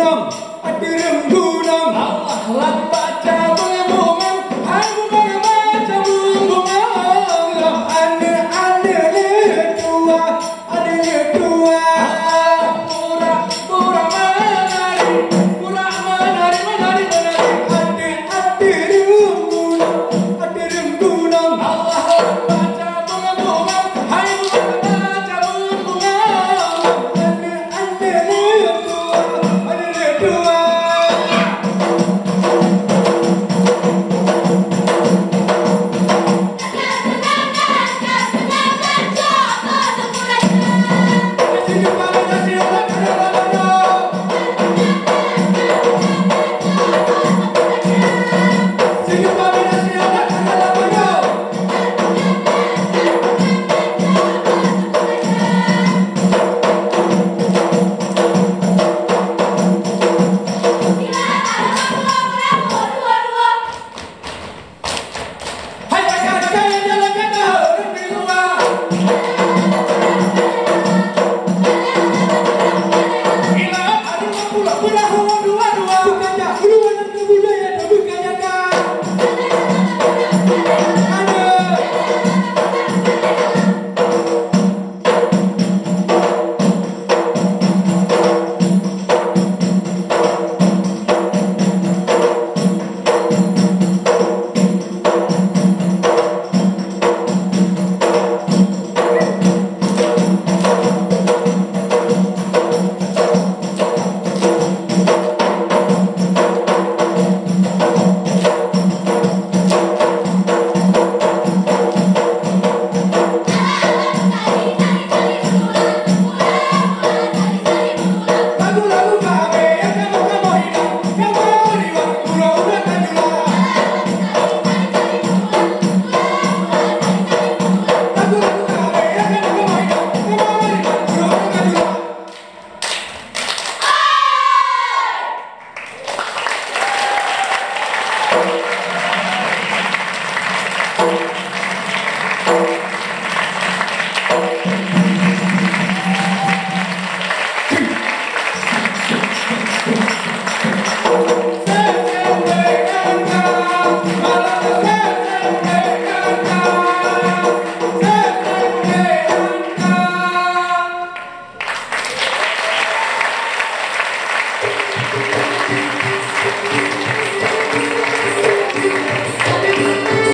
Gunam, Allah lamba cabang bunga, aku baca cabang bunga. Ada tua, pura menari, ada gunam, Allah lamba cabang bunga, aku baca cabang bunga. Ada tua. Dua.